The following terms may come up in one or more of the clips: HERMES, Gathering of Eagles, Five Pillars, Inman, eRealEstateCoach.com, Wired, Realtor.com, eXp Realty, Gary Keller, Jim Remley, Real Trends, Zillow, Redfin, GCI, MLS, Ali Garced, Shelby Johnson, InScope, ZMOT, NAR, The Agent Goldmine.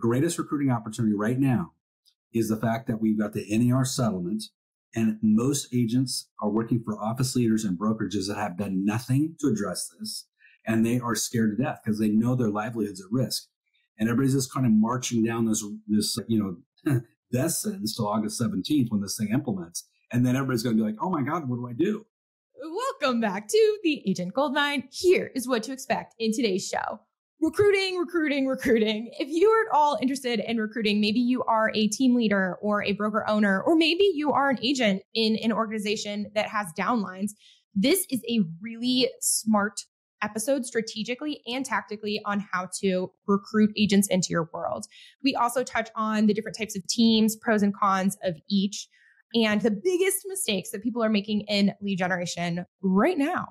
greatest recruiting opportunity right now is the fact that we've got the NAR settlement, and most agents are working for office leaders and brokerages that have done nothing to address this, and they are scared to death because they know their livelihood's at risk. And everybody's just kind of marching down this death sentence till August 17th when this thing implements. And then everybody's going to be like, oh my God, what do I do? Welcome back to The Agent Goldmine. Here is what to expect in today's show. Recruiting, recruiting, recruiting. If you are at all interested in recruiting, maybe you are a team leader or a broker owner, or maybe you are an agent in an organization that has downlines. This is a really smart episode strategically and tactically on how to recruit agents into your world. We also touch on the different types of teams, pros and cons of each, and the biggest mistakes that people are making in lead generation right now.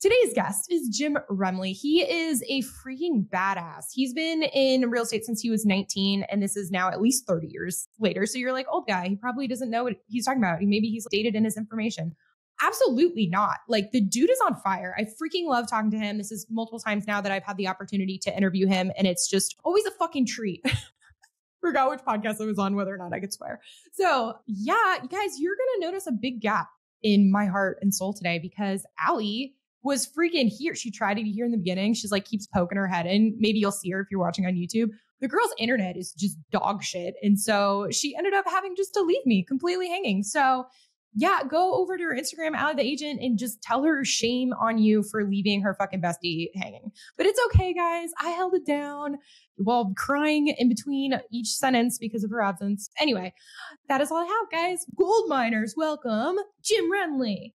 Today's guest is Jim Remley. He is a freaking badass. He's been in real estate since he was 19, and this is now at least 30 years later. So you're like, old guy, he probably doesn't know what he's talking about. Maybe he's dated in his information. Absolutely not. Like, the dude is on fire. I freaking love talking to him. This is multiple times now that I've had the opportunity to interview him, and it's just always a fucking treat. Forgot which podcast I was on, whether or not I could swear. So yeah, you guys, you're going to notice a big gap in my heart and soul today because Ali was freaking here. She tried to be here in the beginning. She's like, keeps poking her head in. Maybe you'll see her if you're watching on YouTube. The girl's internet is just dog shit. And so she ended up having just to leave me completely hanging. So yeah, go over to her Instagram, Ali the Agent, and just tell her shame on you for leaving her fucking bestie hanging. But it's okay, guys. I held it down while crying in between each sentence because of her absence. Anyway, that is all I have, guys. Gold miners, welcome Jim Remley.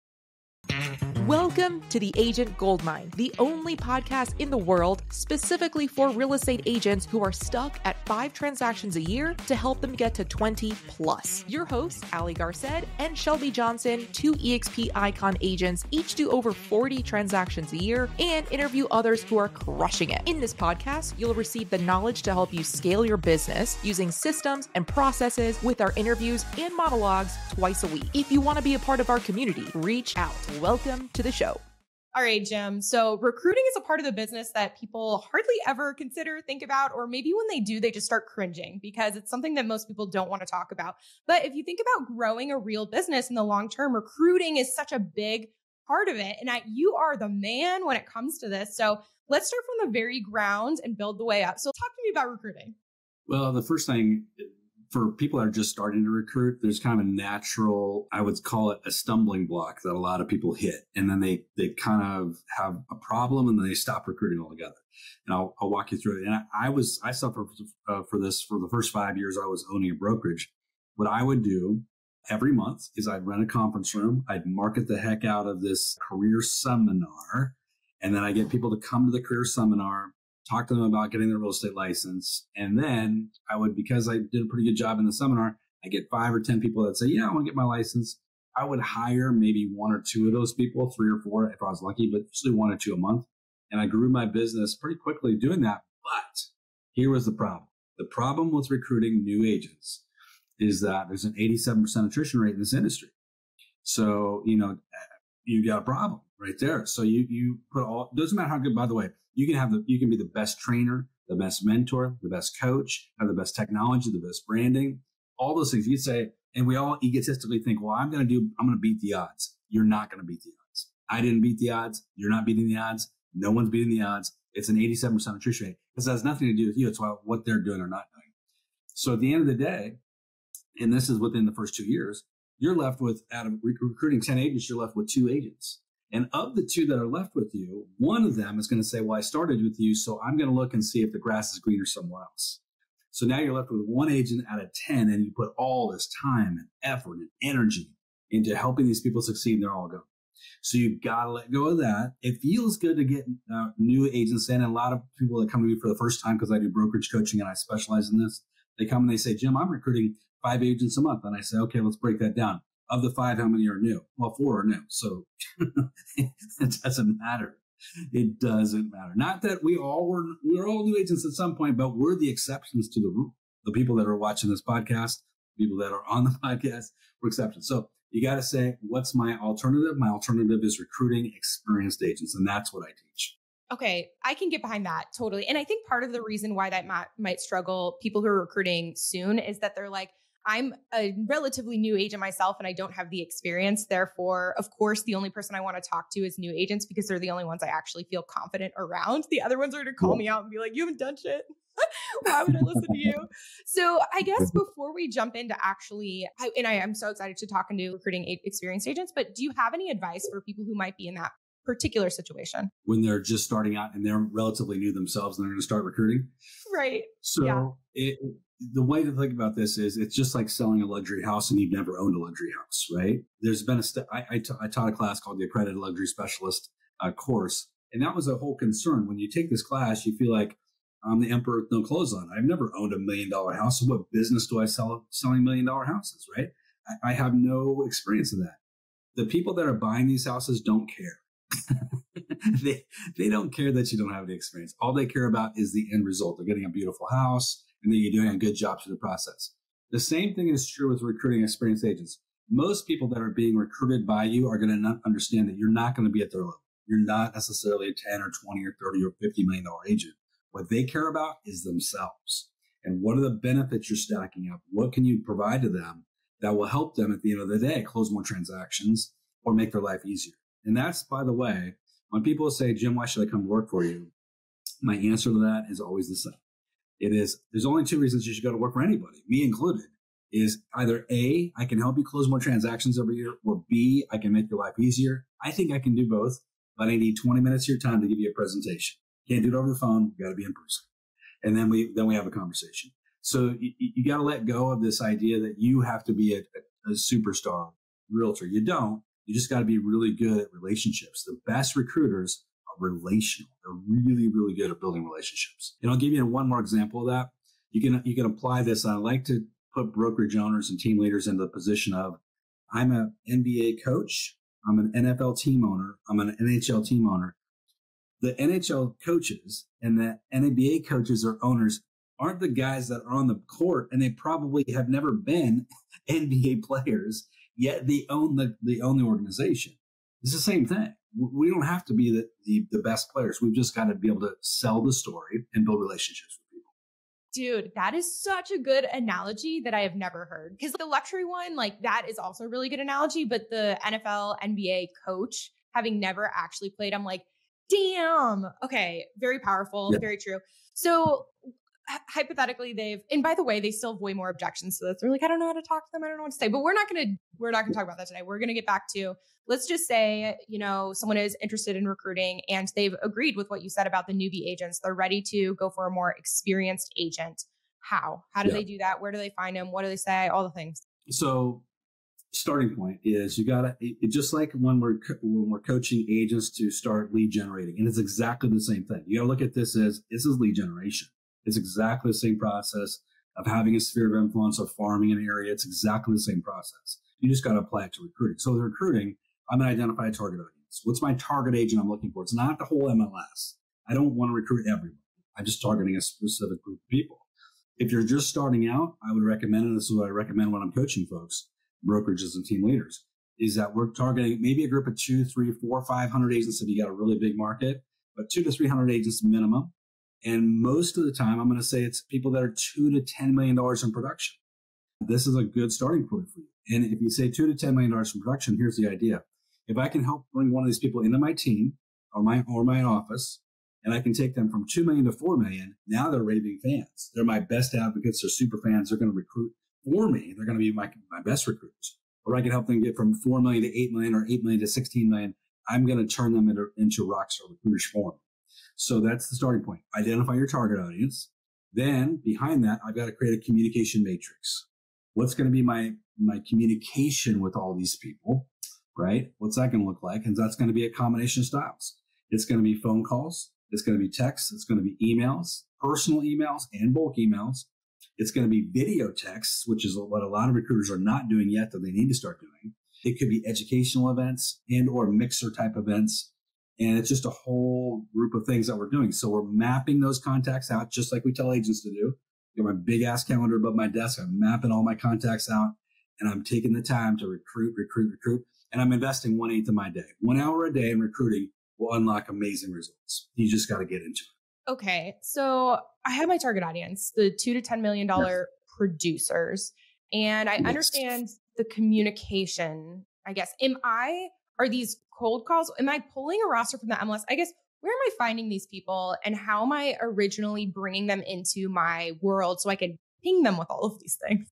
Welcome to The Agent Goldmine, the only podcast in the world specifically for real estate agents who are stuck at 5 transactions a year to help them get to 20 plus. Your hosts, Ali Garced and Shelby Johnson, 2 eXp icon agents, each do over 40 transactions a year and interview others who are crushing it. In this podcast, you'll receive the knowledge to help you scale your business using systems and processes with our interviews and monologues twice a week. If you want to be a part of our community, reach out. Welcome to the show. All right, Jim. So recruiting is a part of the business that people hardly ever consider, think about, or maybe when they do, they just start cringing because it's something that most people don't want to talk about. But if you think about growing a real business in the long term, recruiting is such a big part of it. And you are the man when it comes to this. So let's start from the very ground and build the way up. So talk to me about recruiting. Well, the first thing for people that are just starting to recruit, there's kind of a natural, I would call it a stumbling block that a lot of people hit. And then they kind of have a problem and then they stop recruiting altogether. And I'll walk you through it. And I suffered for this for the first 5 years I was owning a brokerage. What I would do every month is I'd rent a conference room. I'd market the heck out of this career seminar. And then I get people to come to the career seminar, talk to them about getting their real estate license. And then I would, because I did a pretty good job in the seminar, I get 5 or 10 people that say, yeah, I want to get my license. I would hire maybe 1 or 2 of those people, 3 or 4 if I was lucky, but usually 1 or 2 a month. And I grew my business pretty quickly doing that. But here was the problem. The problem with recruiting new agents is that there's an 87% attrition rate in this industry. So, you got a problem right there. So you put all, doesn't matter how good, by the way, you can be the best trainer, the best mentor, the best coach, have the best technology, the best branding, all those things you say. And we all egotistically think, well, I'm going to beat the odds. You're not going to beat the odds. I didn't beat the odds. You're not beating the odds. No one's beating the odds. It's an 87% attrition rate. This has nothing to do with you. It's what they're doing or not doing. So at the end of the day, and this is within the first 2 years, you're left with, out of recruiting 10 agents, you're left with 2 agents. And of the 2 that are left with you, one of them is going to say, well, I started with you, so I'm going to look and see if the grass is greener somewhere else. So now you're left with 1 agent out of 10, and you put all this time and effort and energy into helping these people succeed, and they're all gone. So you've got to let go of that. It feels good to get new agents in. And a lot of people that come to me for the first time, because I do brokerage coaching and I specialize in this, they come and they say, Jim, I'm recruiting 5 agents a month. And I say, okay, let's break that down. Of the 5, how many are new? Well, 4 are new. So it doesn't matter. It doesn't matter. Not that we're all new agents at some point, but we're the exceptions to the rule. The people that are watching this podcast, people that are on the podcast, we're exceptions. So you got to say, what's my alternative? My alternative is recruiting experienced agents. And that's what I teach. okay, I can get behind that totally. And I think part of the reason why that might struggle people who are recruiting soon is that they're like, I'm a relatively new agent myself and I don't have the experience. Therefore, of course, the only person I want to talk to is new agents because they're the only ones I actually feel confident around. The other ones are going to call me out and be like, you haven't done shit. Why would I listen to you? So I guess before we jump into actually, and I am so excited to talk into recruiting experienced agents, but do you have any advice for people who might be in that particular situation? When they're just starting out and they're relatively new themselves and they're going to start recruiting? Right. So yeah. The way to think about this is it's just like selling a luxury house and you've never owned a luxury house, right? There's been a step. I taught a class called the Accredited Luxury Specialist course. And that was a whole concern. When you take this class, you feel like I'm the emperor with no clothes on. I've never owned $1 million house. So what business do I selling $1 million houses, right? I have no experience in that. The people that are buying these houses don't care. They don't care that you don't have any experience. All they care about is the end result. They're getting a beautiful house and that you're doing a good job through the process. The same thing is true with recruiting experienced agents. Most people that are being recruited by you are going to not understand that you're not going to be at their level. You're not necessarily a 10 or 20 or 30 or $50 million agent. What they care about is themselves. And what are the benefits you're stacking up? What can you provide to them that will help them at the end of the day close more transactions or make their life easier? And that's, by the way, when people say, Jim, why should I come to work for you? My answer to that is always the same. It is, there's only two reasons you should go to work for anybody, me included, is either A, I can help you close more transactions every year, or B, I can make your life easier. I think I can do both, but I need 20 minutes of your time to give you a presentation. Can't do it over the phone. We've got to be in person. And then we have a conversation. So you got to let go of this idea that you have to be a superstar realtor. You don't. You just got to be really good at relationships. The best recruiters are relational. They're really, really good at building relationships. And I'll give you one more example of that. You can apply this. I like to put brokerage owners and team leaders into the position of, I'm an NBA coach. I'm an NFL team owner. I'm an NHL team owner. The NHL coaches and the NBA coaches or owners aren't the guys that are on the court, and they probably have never been NBA players, yet they own the organization. It's the same thing. We don't have to be the best players. We've just got to be able to sell the story and build relationships with people. Dude, that is such a good analogy that I have never heard. Because the luxury one, like that is also a really good analogy, but the NFL, NBA coach, having never actually played, I'm like, damn. Okay. Very powerful. Yeah. Very true. So hypothetically and by the way, they still avoid more objections to this. They're like, I don't know how to talk to them. I don't know what to say, but we're not going to talk about that today. We're going to get back to, let's just say, someone is interested in recruiting and they've agreed with what you said about the newbie agents. They're ready to go for a more experienced agent. How do they do that? Where do they find them? What do they say? All the things. So starting point is you gotta, just like when we're coaching agents to start lead generating, and it's exactly the same thing. You gotta look at this as, this is lead generation. It's exactly the same process of having a sphere of influence of farming an area. It's exactly the same process. You just gotta apply it to recruiting. So with recruiting, I'm gonna identify a target audience. What's my target agent I'm looking for? It's not the whole MLS. I don't want to recruit everyone. I'm just targeting a specific group of people. If you're just starting out, I would recommend, and this is what I recommend when I'm coaching folks, brokerages and team leaders, is that we're targeting maybe a group of 200, 300, 400, 500 agents if you got a really big market, but 200 to 300 agents minimum. And most of the time, I'm going to say it's people that are $2 to $10 million in production. This is a good starting point for you. And if you say $2 to $10 million in production, here's the idea: if I can help bring one of these people into my team or my office, and I can take them from 2 million to 4 million, now they're raving fans. They're my best advocates. They're super fans. They're going to recruit for me. They're going to be my best recruiters. Or I can help them get from 4 million to 8 million or 8 million to 16 million. I'm going to turn them into rockstar recruiters for them. So that's the starting point. Identify your target audience. Then behind that, I've got to create a communication matrix. What's going to be my communication with all these people, right? What's that going to look like? And that's going to be a combination of styles. It's going to be phone calls. It's going to be texts. It's going to be emails, personal emails and bulk emails. It's going to be video texts, which is what a lot of recruiters are not doing yet that they need to start doing. It could be educational events and or mixer type events. And it's just a whole group of things that we're doing. So we're mapping those contacts out, just like we tell agents to do. I got my big ass calendar above my desk. I'm mapping all my contacts out and I'm taking the time to recruit. And I'm investing 1/8 of my day, 1 hour a day in recruiting will unlock amazing results. You just got to get into it. Okay. So I have my target audience, the $2 to $10 million producers. And I understand the communication, I guess. Are these cold calls? Am I pulling a roster from the MLS? I guess, where am I finding these people and how am I originally bringing them into my world so I can ping them with all of these things?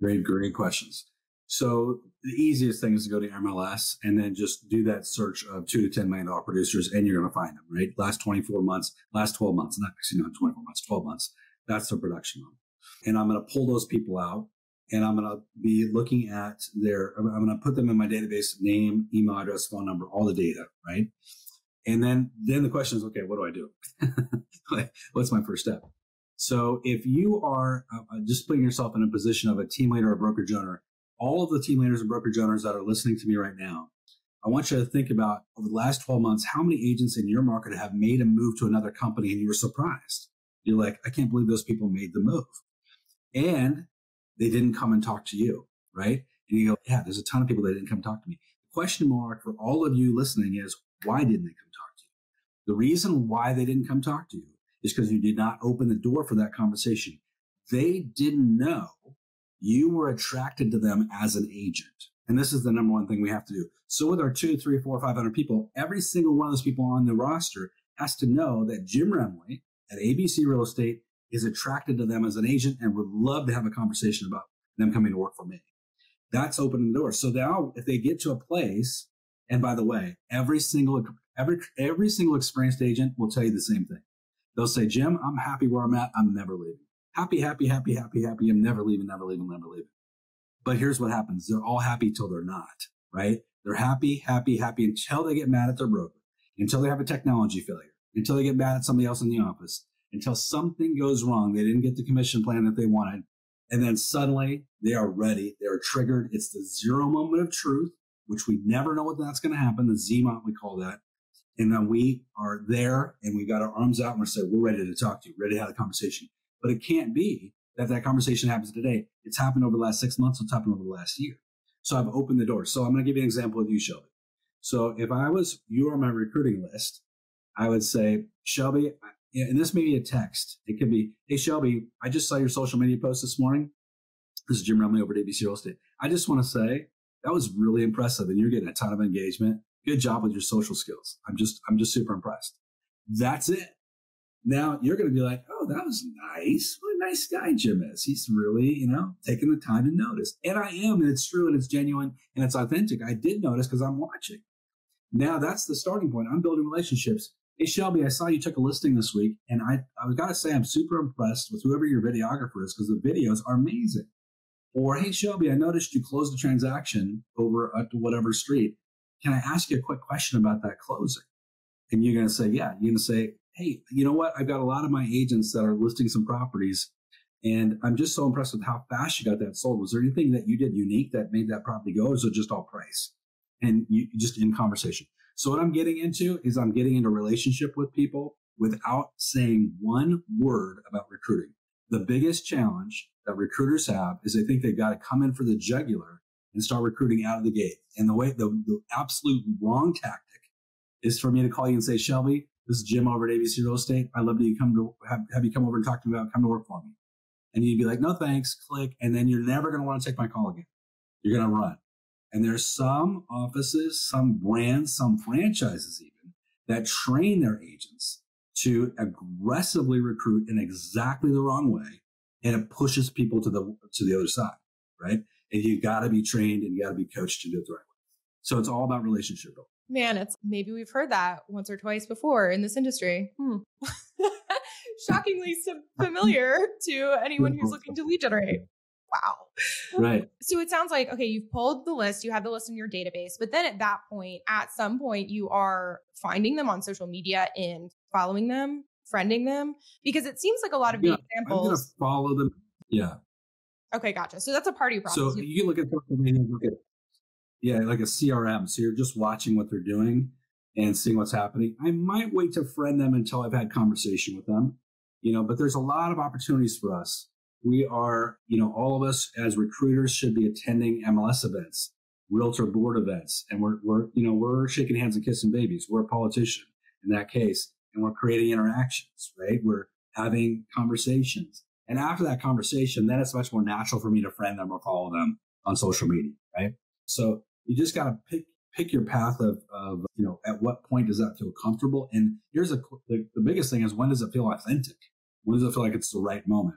Great questions. So the easiest thing is to go to MLS and then just do that search of $2 to $10 million producers, and you're going to find them, right? Last 12 months, not 24 months, 12 months. That's their production model. And I'm going to pull those people out, and I'm going to be looking at I'm going to put them in my database, name, email address, phone number, all the data, right? And then the question is, okay, what do I do? What's my first step? So if you are just putting yourself in a position of a team leader or brokerage owner, all of the team leaders and brokerage owners that are listening to me right now, I want you to think about, over the last 12 months, how many agents in your market have made a move to another company and you were surprised? You're like, I can't believe those people made the move. And they didn't come and talk to you, right? And you go, yeah, there's a ton of people that didn't come talk to me. The question mark for all of you listening is, why didn't they come talk to you? The reason why they didn't come talk to you is because you did not open the door for that conversation. They didn't know you were attracted to them as an agent. And this is the number one thing we have to do. So with our 200, 300, 400, 500 people, every single one of those people on the roster has to know that Jim Remley at ABC Real Estate is attracted to them as an agent and would love to have a conversation about them coming to work for me. That's opening the door. So now if they get to a place, and by the way, every single experienced agent will tell you the same thing. They'll say, Jim, I'm happy where I'm at. I'm never leaving. Happy, happy, happy, happy, happy. I'm never leaving, never leaving, never leaving. But here's what happens. They're all happy till they're not, right? They're happy, happy, happy until they get mad at their broker, until they have a technology failure, until they get mad at somebody else in the office, until something goes wrong. They didn't get the commission plan that they wanted. And then suddenly they are ready. They're triggered. It's the zero moment of truth, which we never know what that's going to happen. The ZMOT, we call that. And then we are there and we've got our arms out and we're saying, we're ready to talk to you, ready to have a conversation. But it can't be that conversation happens today. It's happened over the last 6 months. It's happened over the last year. So I've opened the door. So I'm going to give you an example with you, Shelby. So if you are my recruiting list, I would say, Shelby, and this may be a text. It could be, hey, Shelby, I just saw your social media post this morning. This is Jim Remley over at ABC Real Estate. I just want to say that was really impressive and you're getting a ton of engagement. Good job with your social skills. I'm just super impressed. That's it. Now you're going to be like, oh, that was nice. What a nice guy Jim is. He's really, taking the time to notice. And I am, and it's true, and it's genuine, and it's authentic. I did notice because I'm watching. Now that's the starting point. I'm building relationships. Hey, Shelby, I saw you took a listing this week, and I've got to say I'm super impressed with whoever your videographer is because the videos are amazing. Or, hey, Shelby, I noticed you closed a transaction over at whatever street. Can I ask you a quick question about that closing? And you're going to say, yeah. You're going to say, hey, you know what? I've got a lot of my agents that are listing some properties, and I'm just so impressed with how fast you got that sold. Was there anything that you did unique that made that property go, or is it just all price? And you just in conversation. So what I'm getting into is I'm getting into relationship with people without saying one word about recruiting. The biggest challenge that recruiters have is they think they've got to come in for the jugular and start recruiting out of the gate. And the absolute wrong tactic is for me to call you and say, Shelby, this is Jim over at ABC Real Estate. I'd love you have you come over and talk to me about come to work for me. And you'd be like, no, thanks, click. And then you're never going to want to take my call again. You're going to run. And there's some offices, some brands, some franchises even that train their agents to aggressively recruit in exactly the wrong way. And it pushes people to the other side, right? And you've got to be trained and you got to be coached to do it the right way. So it's all about relationship building. Man, maybe we've heard that once or twice before in this industry. Shockingly familiar to anyone who's looking to lead generate. Wow. Right. So it sounds like, okay, you've pulled the list, you have the list in your database, but then at that point, at some point, you are finding them on social media and following them, friending them, because it seems like a lot of the examples. I'm going to follow them. Yeah. Okay, gotcha. So that's a party process. So you can look at social media, like a CRM. So you're just watching what they're doing and seeing what's happening. I might wait to friend them until I've had conversation with them, but there's a lot of opportunities for us. We are, all of us as recruiters should be attending MLS events. realtor board events, and we're shaking hands and kissing babies. We're a politician in that case, and we're creating interactions, right? We're having conversations. And after that conversation, then it's much more natural for me to friend them or follow them on social media, right? So you just got to pick your path of, you know, at what point does that feel comfortable? And here's the biggest thing is, when does it feel authentic? When does it feel like it's the right moment?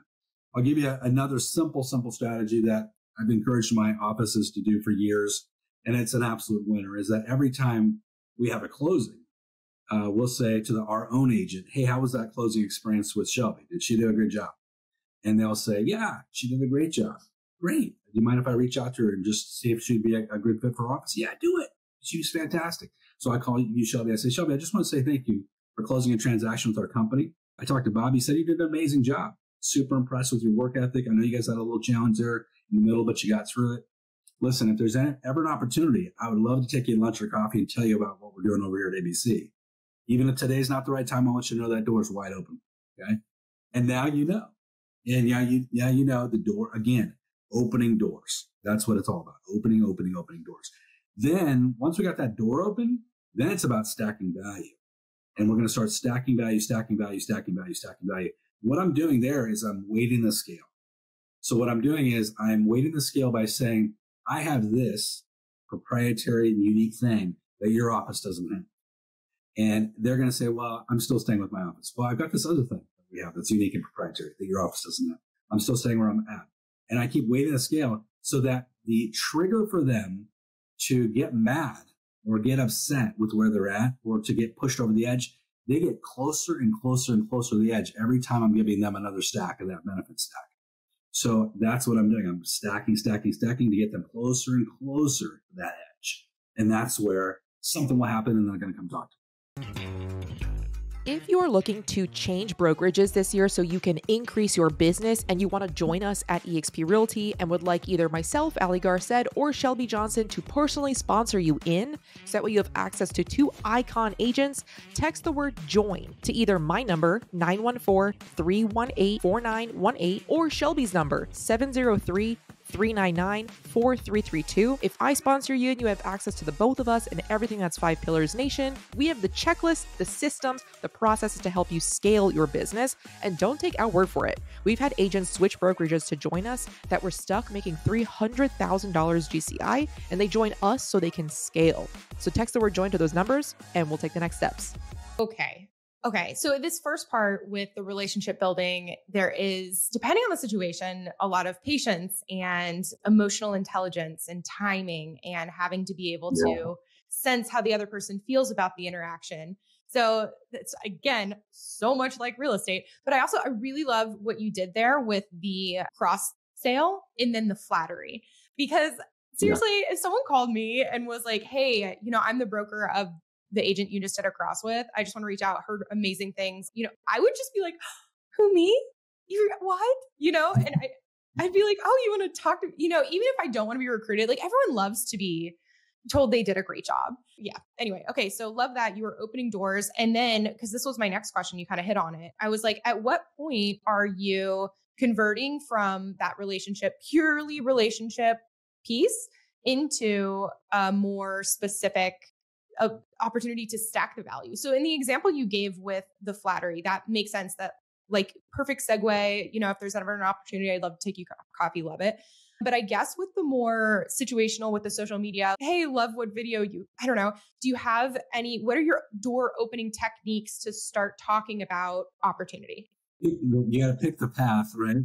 I'll give you another simple strategy that I've encouraged my offices to do for years, and it's an absolute winner, is that every time we have a closing, we'll say to our own agent, hey, how was that closing experience with Shelby? Did she do a good job? And they'll say, yeah, she did a great job. Great. Do you mind if I reach out to her and just see if she'd be a good fit for her office? Yeah, do it. She was fantastic. So I call you, Shelby. I say, Shelby, I just want to say thank you for closing a transaction with our company. I talked to Bob. He said you did an amazing job. Super impressed with your work ethic. I know you guys had a little challenge there in the middle, but you got through it. Listen, if there's ever an opportunity, I would love to take you to lunch or coffee and tell you about what we're doing over here at ABC. Even if today's not the right time, I want you to know that door is wide open. Okay. And now you know. And now you know the door, again, opening doors. That's what it's all about. Opening doors. Then once we got that door open, then it's about stacking value. And we're going to start stacking value. What I'm doing there is I'm weighting the scale. So what I'm doing is I'm weighting the scale by saying, I have this proprietary and unique thing that your office doesn't have. And they're going to say, well, I'm still staying with my office. Well, I've got this other thing that we have that's unique and proprietary that your office doesn't have. I'm still staying where I'm at. And I keep weighting the scale so that the trigger for them to get mad or get upset with where they're at or to get pushed over the edge, they get closer and closer and closer to the edge every time I'm giving them another stack of that benefit stack. So that's what I'm doing. I'm stacking to get them closer and closer to that edge. And that's where something will happen and they're going to come talk to me. If you're looking to change brokerages this year so you can increase your business and you want to join us at eXp Realty and would like either myself, Ali Garced, or Shelby Johnson to personally sponsor you in, so that way you have access to two icon agents, text the word JOIN to either my number, 914-318-4918, or Shelby's number, 703-399-4332. If I sponsor you and you have access to the both of us and everything that's Five Pillars Nation, we have the checklist, the systems, the processes to help you scale your business. And don't take our word for it. We've had agents switch brokerages to join us that were stuck making $300,000 GCI, and they join us so they can scale. So text the word JOIN to those numbers and we'll take the next steps. Okay. So this first part with the relationship building, there is, depending on the situation, a lot of patience and emotional intelligence and timing and having to be able to sense how the other person feels about the interaction. So that's, again, so much like real estate, but I really love what you did there with the cross sale and then the flattery, because seriously, if someone called me and was like, hey, you know, I'm the broker of the agent you just did a cross with, I just want to reach out, heard amazing things. You know, I would just be like, who, me? You what? You know, and I'd be like, oh, you want to talk to me? You know, even if I don't want to be recruited, like everyone loves to be told they did a great job. Yeah. Anyway. Okay. So love that you were opening doors. And then, cause this was my next question, you kind of hit on it. I was like, at what point are you converting from that relationship, purely relationship piece, into a more specific opportunity to stack the value? So in the example you gave with the flattery, that makes sense. That like perfect segue, you know, if there's ever an opportunity, I'd love to take you coffee, love it. But I guess with the more situational, with the social media, hey, love what video I don't know. Do you have any, what are your door opening techniques to start talking about opportunity? You got to pick the path, right?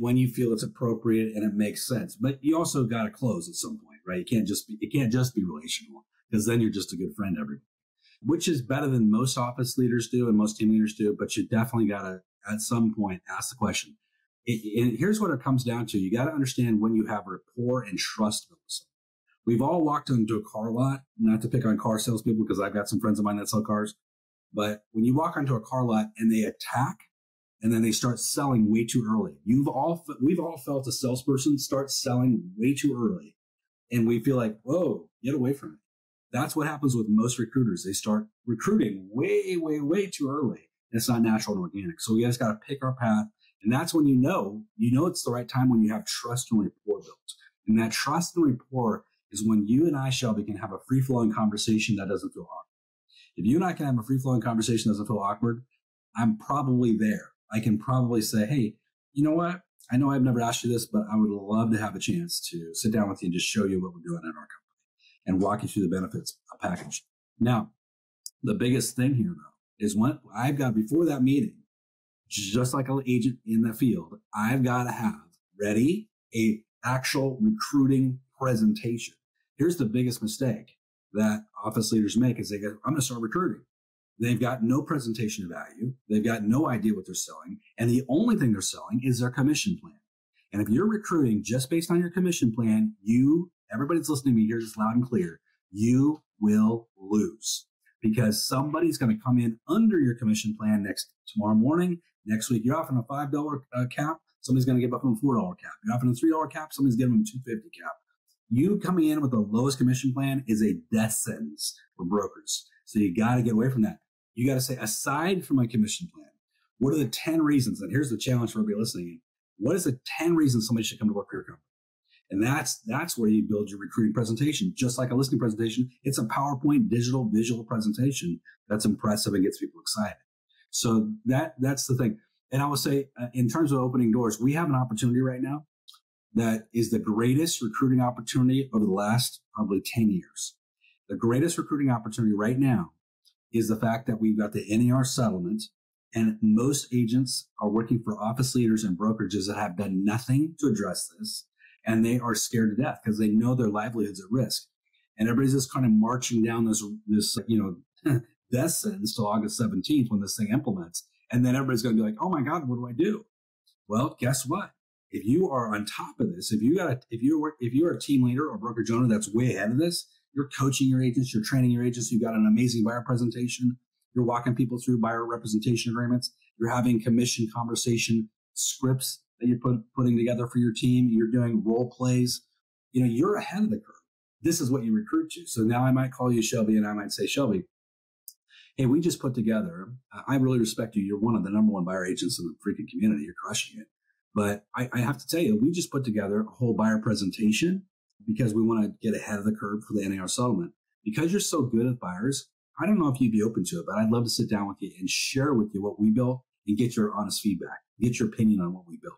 When you feel it's appropriate and it makes sense, but you also got to close at some point, right? It can't just be relational, because then you're just a good friend everywhere, which is better than most office leaders do and most team leaders do. But you definitely got to, at some point, ask the question. And here's what it comes down to. You got to understand when you have rapport and trust with someone. We've all walked into a car lot, not to pick on car salespeople, because I've got some friends of mine that sell cars. But when you walk onto a car lot and they attack and then they start selling way too early, we've all felt a salesperson start selling way too early. And we feel like, whoa, get away from it. That's what happens with most recruiters. They start recruiting way, way, way too early. It's not natural and organic. So we just got to pick our path. And that's when you know it's the right time, when you have trust and rapport built. And that trust and rapport is when you and I, Shelby, can have a free-flowing conversation that doesn't feel awkward. If you and I can have a free-flowing conversation that doesn't feel awkward, I'm probably there. I can probably say, hey, you know what? I know I've never asked you this, but I would love to have a chance to sit down with you and just show you what we're doing at our company and walk you through the benefits package. Now, the biggest thing here, though, is when I've got, before that meeting, just like an agent in the field, I've got to have ready a actual recruiting presentation. Here's the biggest mistake that office leaders make is they go, I'm going to start recruiting. They've got no presentation value. They've got no idea what they're selling. And the only thing they're selling is their commission plan. And if you're recruiting just based on your commission plan, you, everybody that's listening to me, hear this loud and clear, you will lose, because somebody's going to come in under your commission plan tomorrow morning. Next week, you're offering a $5 cap. Somebody's going to give up on a $4 cap. You're offering a $3 cap. Somebody's giving them a $2.50 cap. You coming in with the lowest commission plan is a death sentence for brokers. So you got to get away from that. You got to say, aside from my commission plan, what are the 10 reasons? And here's the challenge for everybody listening in. What is the 10 reasons somebody should come to work for your company? And that's where you build your recruiting presentation. Just like a listing presentation, it's a PowerPoint digital visual presentation that's impressive and gets people excited. So that's the thing. And I will say, in terms of opening doors, we have an opportunity right now that is the greatest recruiting opportunity over the last probably 10 years. The greatest recruiting opportunity right now is the fact that we've got the NAR settlement, and most agents are working for office leaders and brokerages that have done nothing to address this, and they are scared to death because they know their livelihood's at risk. And everybody's just kind of marching down this death sentence till August 17th when this thing implements. And then everybody's going to be like, oh my God, what do I do? Well, guess what? If you are on top of this, if you're a team leader or brokerage owner that's way ahead of this, you're coaching your agents, you're training your agents, you've got an amazing buyer presentation, you're walking people through buyer representation agreements, you're having commission conversation scripts that you're putting together for your team, you're doing role plays, you're ahead of the curve. This is what you recruit to. So now I might call you, Shelby, and I might say, Shelby, hey, we just put together, I really respect you. You're one of the #1 buyer agents in the freaking community. You're crushing it. But I have to tell you, we just put together a whole buyer presentation because we want to get ahead of the curve for the NAR settlement. Because you're so good at buyers, I don't know if you'd be open to it, but I'd love to sit down with you and share with you what we built and get your honest feedback, get your opinion on what we built.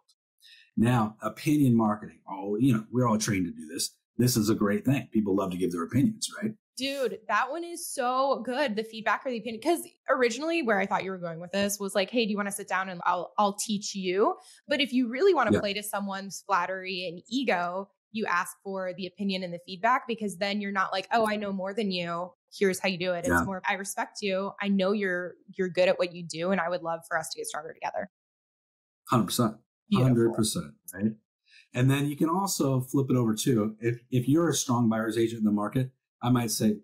Now, opinion marketing. Oh, we're all trained to do this. This is a great thing. People love to give their opinions, right? Dude, that one is so good. The feedback or the opinion, because originally where I thought you were going with this was like, hey, do you want to sit down and I'll teach you? But if you really want to play to someone's flattery and ego, you ask for the opinion and the feedback, because then you're not like, oh, I know more than you. Here's how you do it. Yeah. It's more, I respect you. I know you're good at what you do, and I would love for us to get stronger together. 100%. 100%, right? And then you can also flip it over too. If you're a strong buyer's agent in the market, I might say,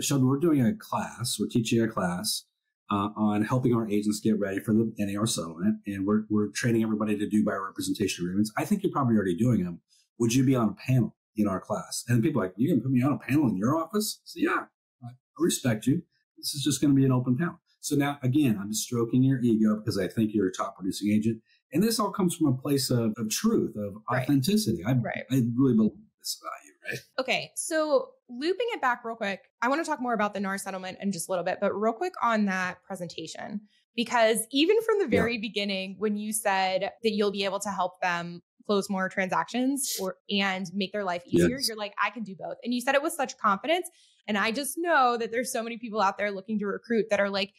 Shelby, we're doing a class. We're teaching a class on helping our agents get ready for the NAR settlement. And we're training everybody to do buyer representation agreements. I think you're probably already doing them. Would you be on a panel in our class? And people are like, you can put me on a panel in your office? So yeah, I respect you. This is just going to be an open panel. So now, again, I'm stroking your ego because I think you're a top producing agent. And this all comes from a place of truth, of authenticity. I really believe this about you. Okay. So looping it back real quick, I want to talk more about the NAR settlement in just a little bit, but real quick on that presentation, because even from the very beginning, when you said that you'll be able to help them close more transactions and make their life easier, you're like, I can do both. And you said it with such confidence. And I just know that there's so many people out there looking to recruit that are like,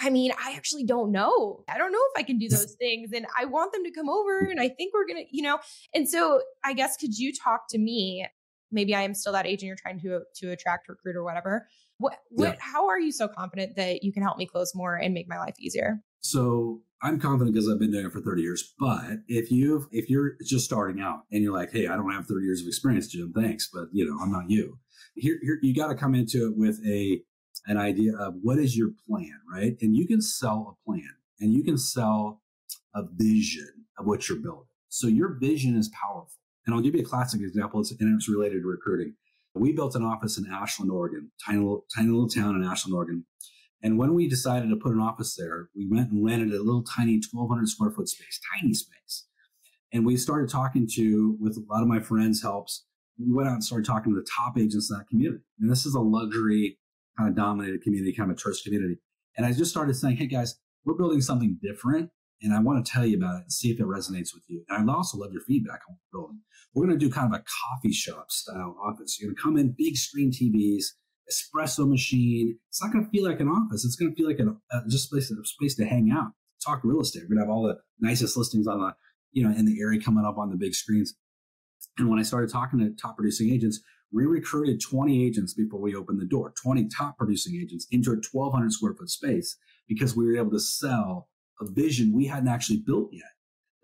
I mean, I actually don't know. I don't know if I can do those things, and I want them to come over, and I think we're going to, and so I guess, could you talk to me? Maybe I am still that agent you're trying to attract, recruit, or whatever. How are you so confident that you can help me close more and make my life easier? So I'm confident because I've been doing it for 30 years. But if you're just starting out and you're like, hey, I don't have 30 years of experience, Jim, thanks, but I'm not you. Here you got to come into it with an idea of what is your plan, right? And you can sell a plan, and you can sell a vision of what you're building. So your vision is powerful. And I'll give you a classic example, it's related to recruiting. We built an office in Ashland, Oregon, tiny little town in Ashland, Oregon. And when we decided to put an office there, we went and rented a little tiny 1,200 square foot space, tiny space. And we started talking with a lot of my friends' helps, We went out and started talking to the top agents in that community. And this is a luxury kind of dominated community, kind of a church community. And I just started saying, hey guys, we're building something different. And I want to tell you about it and see if it resonates with you. And I also love your feedback on the building. We're going to do kind of a coffee shop style office. You're going to come in, big screen TVs, espresso machine. It's not going to feel like an office. It's going to feel like just a place to hang out, talk real estate. We're going to have all the nicest listings on the, in the area coming up on the big screens. And when I started talking to top producing agents, we recruited 20 agents before we opened the door, 20 top producing agents into a 1,200 square foot space, because we were able to sell a vision we hadn't actually built yet,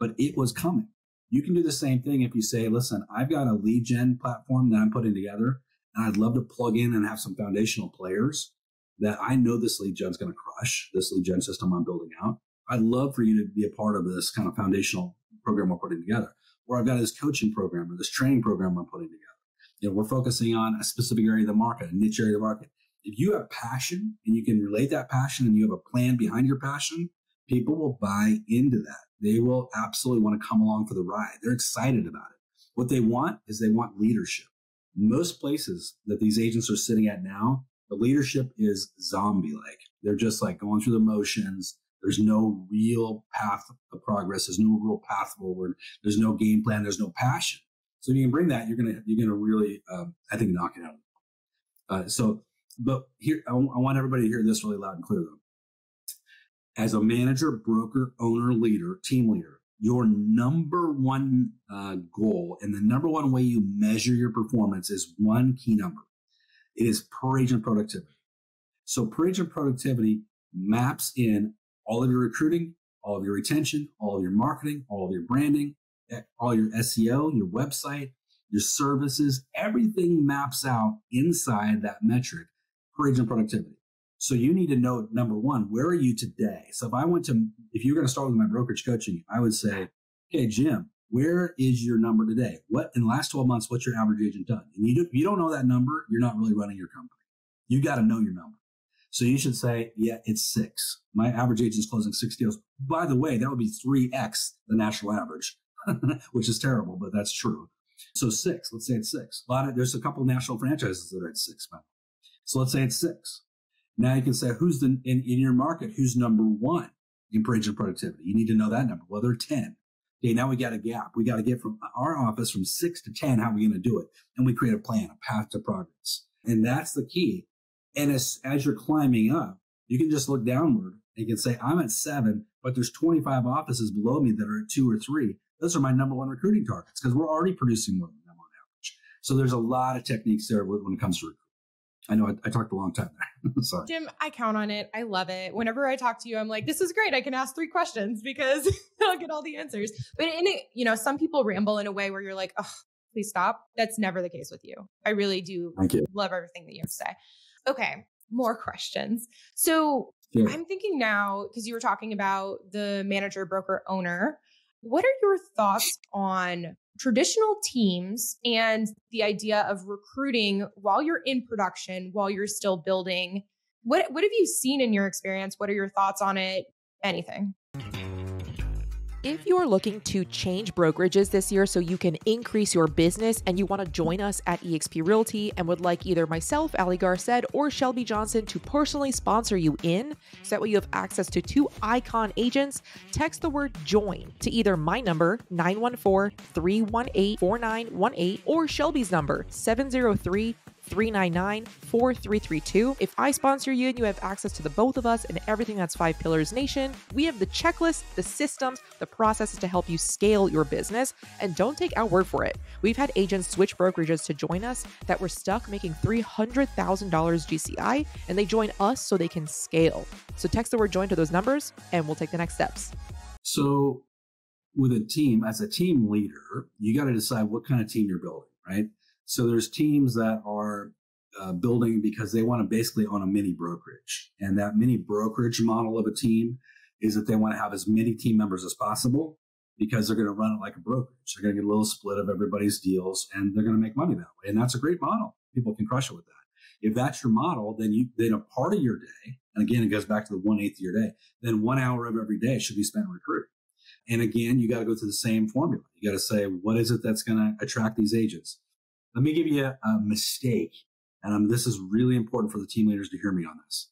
but it was coming. You can do the same thing if you say, listen, I've got a lead gen platform that I'm putting together, and I'd love to plug in and have some foundational players that I know this lead gen's going to crush, this lead gen system I'm building out. I'd love for you to be a part of this kind of foundational program we're putting together. Or I've got this coaching program or this training program I'm putting together. We're focusing on a specific area of the market, a niche area of the market. If you have passion and you can relate that passion and you have a plan behind your passion, people will buy into that. They will absolutely want to come along for the ride. They're excited about it. What they want is they want leadership. Most places that these agents are sitting at now, the leadership is zombie-like. They're just like going through the motions. There's no real path of progress. There's no real path forward. There's no game plan. There's no passion. So if you can bring that, you're gonna really, I think, knock it out. But here, I want everybody to hear this really loud and clear, though. As a manager, broker, owner, leader, team leader, your number one goal and the number one way you measure your performance is one key number. It is per agent productivity. So per agent productivity maps in all of your recruiting, all of your retention, all of your marketing, all of your branding, all your SEO, your website, your services. Everything maps out inside that metric per agent productivity. So you need to know, number one, where are you today? So if you're going to start with my brokerage coaching, I would say, okay, Jim, where is your number today? What in the last 12 months, what's your average agent done? And if you don't know that number, you're not really running your company. You got to know your number. So you should say, yeah, it's 6. My average agent's closing 6 deals. By the way, that would be 3x the national average, which is terrible, but that's true. So 6, let's say it's 6. There's a couple of national franchises that are at 6. So let's say it's 6. Now you can say, who's in your market, who's number one in per agent productivity? You need to know that number. Well, they're 10. Okay, now we got a gap. We got to get from our office from 6 to 10. How are we going to do it? And we create a plan, a path to progress. And that's the key. And as you're climbing up, you can just look downward and you can say, I'm at 7, but there's 25 offices below me that are at 2 or 3. Those are my number one recruiting targets because we're already producing more than them on average. So there's a lot of techniques there when it comes to recruiting. I know I talked a long time there. Sorry. Jim, I count on it. I love it. Whenever I talk to you, I'm like, this is great. I can ask 3 questions because I'll get all the answers. But some people ramble in a way where you're like, oh, please stop. That's never the case with you. I really do love everything that you have to say. Okay. More questions. So yeah. I'm thinking now, because you were talking about the manager, broker, owner, what are your thoughts on traditional teams and the idea of recruiting while you're in production, while you're still building? What have you seen in your experience? What are your thoughts on it? Anything? If you're looking to change brokerages this year so you can increase your business and you want to join us at eXp Realty and would like either myself, Ali Garced, or Shelby Johnson to personally sponsor you in, so that way you have access to 2 icon agents, text the word JOIN to either my number, 914-318-4918, or Shelby's number, 703-399-4332. If I sponsor you and you have access to the both of us and everything that's Five Pillars Nation, we have the checklist, the systems, the processes to help you scale your business. And don't take our word for it. We've had agents switch brokerages to join us that were stuck making $300,000 GCI, and they join us so they can scale. So text the word JOIN to those numbers and we'll take the next steps. So with a team, as a team leader, you got to decide what kind of team you're building, right? So there's teams that are building because they want to basically own a mini brokerage. And that mini brokerage model of a team is that they want to have as many team members as possible because they're going to run it like a brokerage. They're going to get a little split of everybody's deals and they're going to make money that way. And that's a great model. People can crush it with that. If that's your model, then a part of your day, and again, it goes back to the 1/8 of your day, then 1 hour of every day should be spent recruiting. And again, you got to go through the same formula. You got to say, what is it that's going to attract these agents? Let me give you a mistake. And this is really important for the team leaders to hear me on this.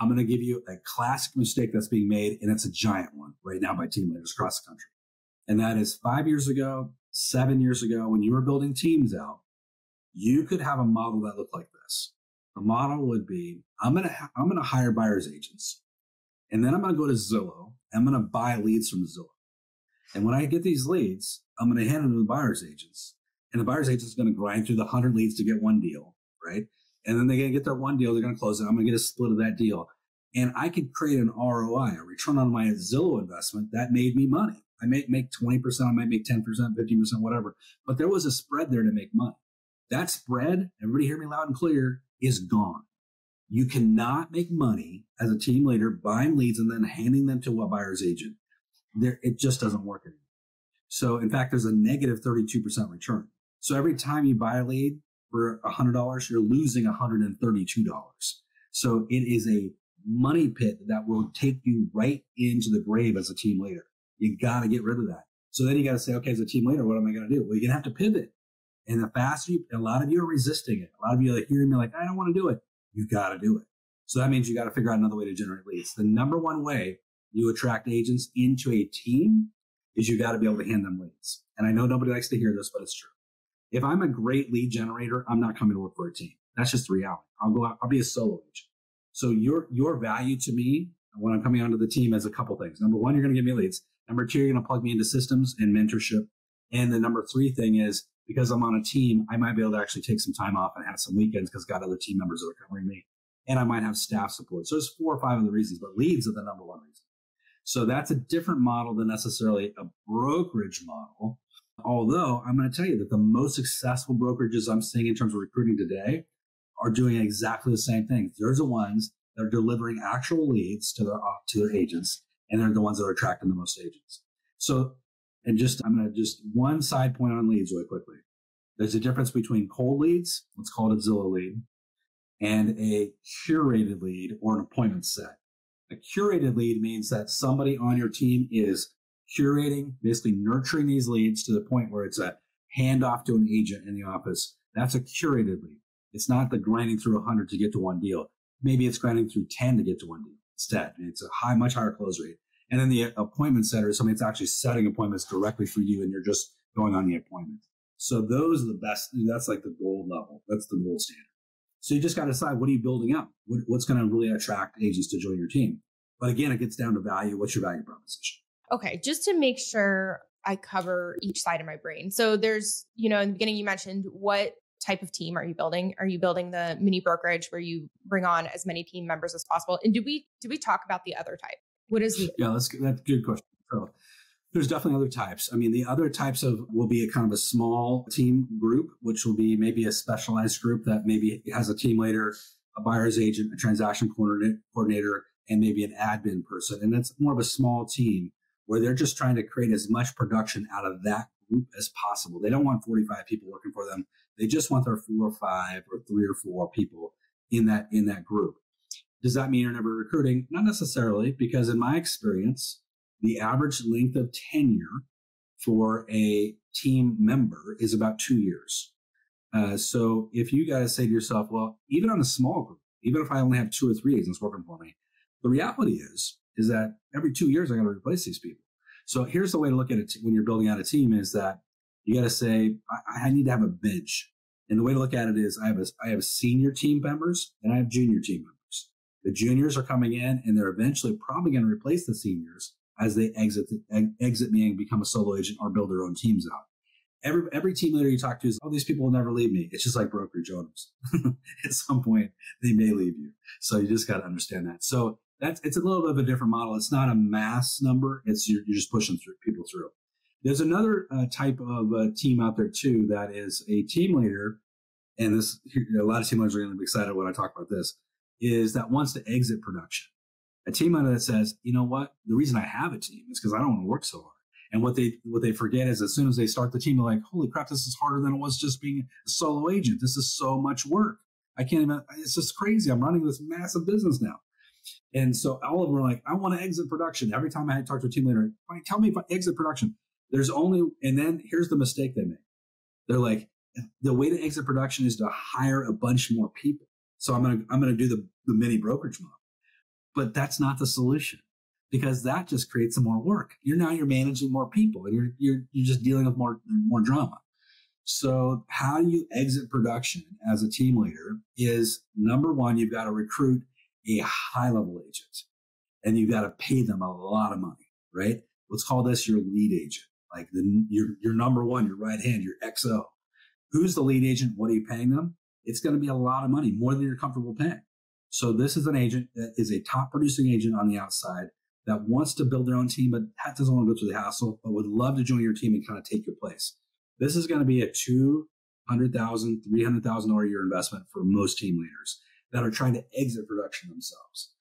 I'm going to give you a classic mistake that's being made, and it's a giant one right now by team leaders across the country. And that is 5 years ago, 7 years ago, when you were building teams out, you could have a model that looked like this. The model would be, I'm going to hire buyer's agents, and then I'm going to go to Zillow. I'm going to buy leads from Zillow. And when I get these leads, I'm going to hand them to the buyer's agents. And the buyer's agent is going to grind through the 100 leads to get one deal, right? And then they're going to get their one deal. They're going to close it. I'm going to get a split of that deal. And I could create an ROI, a return on my Zillow investment that made me money. I may make 20%, I might make 10%, 15%, whatever. But there was a spread there to make money. That spread, everybody hear me loud and clear, is gone. You cannot make money as a team leader buying leads and then handing them to a buyer's agent. It just doesn't work anymore. So in fact, there's a negative 32% return. So every time you buy a lead for $100, you're losing $132. So it is a money pit that will take you right into the grave as a team leader. You got to get rid of that. So then you got to say, okay, as a team leader, what am I going to do? Well, you're going to have to pivot. And the faster you, a lot of you are resisting it. A lot of you are hearing me like, I don't want to do it. You got to do it. So that means you got to figure out another way to generate leads. The number one way you attract agents into a team is you got to be able to hand them leads. And I know nobody likes to hear this, but it's true. If I'm a great lead generator, I'm not coming to work for a team. That's just the reality. I'll go out, I'll be a solo agent. So your value to me when I'm coming onto the team is a couple things. Number one, you're going to give me leads. Number two, you're going to plug me into systems and mentorship. And the number three thing is, because I'm on a team, I might be able to actually take some time off and have some weekends because I've got other team members that are covering me. And I might have staff support. So there's 4 or 5 of the reasons, but leads are the number one reason. So that's a different model than necessarily a brokerage model. Although I'm going to tell you that the most successful brokerages I'm seeing in terms of recruiting today are doing exactly the same thing. There's the ones that are delivering actual leads to their agents, and they're the ones that are attracting the most agents. So I'm going to just one side point on leads really quickly. There's a difference between cold leads, let's call it a Zillow lead, and a curated lead or an appointment set. A curated lead means that somebody on your team is curating, basically nurturing these leads to the point where it's a handoff to an agent in the office. That's a curated lead. It's not the grinding through 100 to get to one deal. Maybe it's grinding through 10 to get to one deal instead. It's a much higher close rate. And then the appointment setter is somebody that's actually setting appointments directly for you, and you're just going on the appointment. So those are the best. That's like the gold level. That's the gold standard. So you just got to decide, what are you building up? What's going to really attract agents to join your team? But again, it gets down to value. What's your value proposition? Okay, just to make sure I cover each side of my brain. So there's, in the beginning, you mentioned what type of team are you building? Are you building the mini brokerage where you bring on as many team members as possible? And do we talk about the other type? What is it? Yeah, that's a good question. So there's definitely other types. I mean, the other types will be a kind of a small team group, which will be maybe a specialized group that maybe has a team leader, a buyer's agent, a transaction coordinator, and maybe an admin person. And that's more of a small team where they're just trying to create as much production out of that group as possible. They don't want 45 people working for them. They just want their 4 or 5 or 3 or 4 people in that group. Does that mean you're never recruiting? Not necessarily, because in my experience, the average length of tenure for a team member is about 2 years. So if you got to say to yourself, well, even on a small group, even if I only have 2 or 3 agents working for me, the reality is that every 2 years, I got to replace these people. So here's the way to look at it when you're building out a team is that you got to say, I need to have a bench. And the way to look at it is I have senior team members and I have junior team members. The juniors are coming in and they're eventually probably going to replace the seniors as they exit me and become a solo agent or build their own teams out. Every team leader you talk to is, oh, these people will never leave me. It's just like brokerage owners. At some point, they may leave you. So you just got to understand that. So it's a little bit of a different model. It's not a mass number. It's you're just pushing people through. There's another type of team out there, too, that is a team leader. And a lot of team leaders are going to be excited when I talk about this. Is that wants to exit production. A team leader that says, you know what? The reason I have a team is because I don't want to work so hard. And what they forget is as soon as they start the team, they're like, holy crap, this is harder than it was just being a solo agent. This is so much work. I can't even, it's just crazy. I'm running this massive business now. And so all of them are like, I want to exit production. Every time I talk to a team leader, tell me about exit production. And then here's the mistake they make. They're like, The way to exit production is to hire a bunch more people. So I'm going to do the mini brokerage model. But that's not the solution, because that just creates some more work. You're managing more people, and you're just dealing with more drama. So how you exit production as a team leader is, number one, you've got to recruit a high-level agent, and you've got to pay them a lot of money, right? Let's call this your lead agent, like your number one, your right hand, your XO. Who's the lead agent? What are you paying them? It's going to be a lot of money, more than you're comfortable paying. So this is an agent that is a top-producing agent on the outside that wants to build their own team, but doesn't want to go through the hassle, but would love to join your team and kind of take your place. This is going to be a $200,000, $300,000 a year investment for most team leaders that are trying to exit production themselves.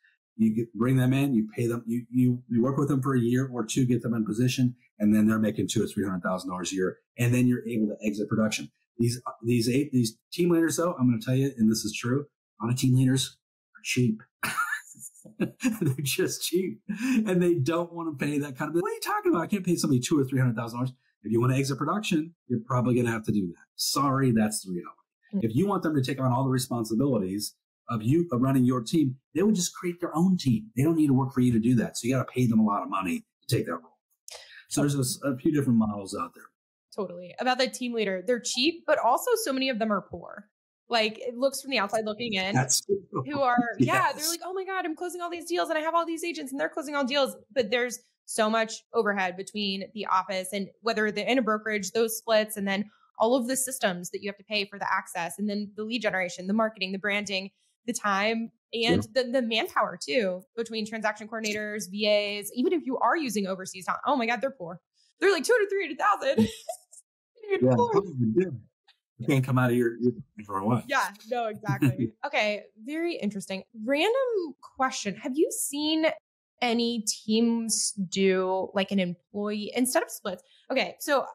Bring them in, you pay them, you work with them for a year or two, get them in position, and then they're making $200,000 or $300,000 a year, and then you're able to exit production. These team leaders, though, I'm going to tell you, and this is true, a lot of team leaders are cheap. They're just cheap, and they don't want to pay that kind of. What are you talking about? I can't pay somebody $200,000 or $300,000. If you want to exit production, you're probably going to have to do that. Sorry, that's the reality. If you want them to take on all the responsibilities of running your team, they would just create their own team. They don't need to work for you to do that. So you got to pay them a lot of money to take that role. So there's a few different models out there. Totally. About that team leader, they're cheap, but also so many of them are poor. Like, it looks from the outside looking in, who are, yeah, yes. They're like, oh my God, I'm closing all these deals and I have all these agents and they're closing all deals. But there's so much overhead between the office and whether they're in a brokerage, those splits, and then all of the systems that you have to pay for the access, and then the lead generation, the marketing, the branding, the time, and the manpower too, between transaction coordinators, VAs. Even if you are using overseas talent, oh my God, they're poor. They're like $200,000, $300,000. Yeah, you can't come out of your for a while. Yeah, no, exactly. Okay, very interesting. Random question. Have you seen any teams do like an employee instead of splits? Okay, so,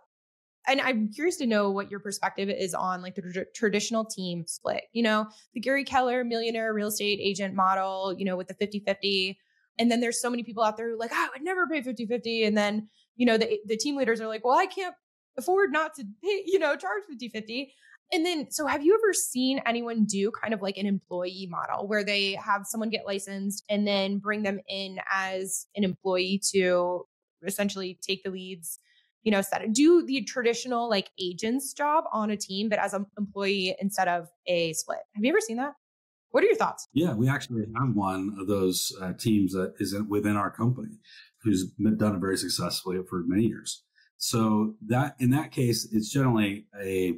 and I'm curious to know what your perspective is on like the traditional team split, you know, the Gary Keller millionaire real estate agent model, you know, with the 50-50. And then there's so many people out there who are like, oh, I would never pay 50-50. And then, you know, the team leaders are like, well, I can't afford not to pay, you know, charge 50-50. And then, so have you ever seen anyone do kind of like an employee model where they have someone get licensed and then bring them in as an employee to essentially take the leads, you know, do the traditional like agent's job on a team, but as an employee instead of a split? Have you ever seen that? What are your thoughts? Yeah, we actually have one of those teams that isn't within our company who's done it very successfully for many years. So that in that case, it's generally a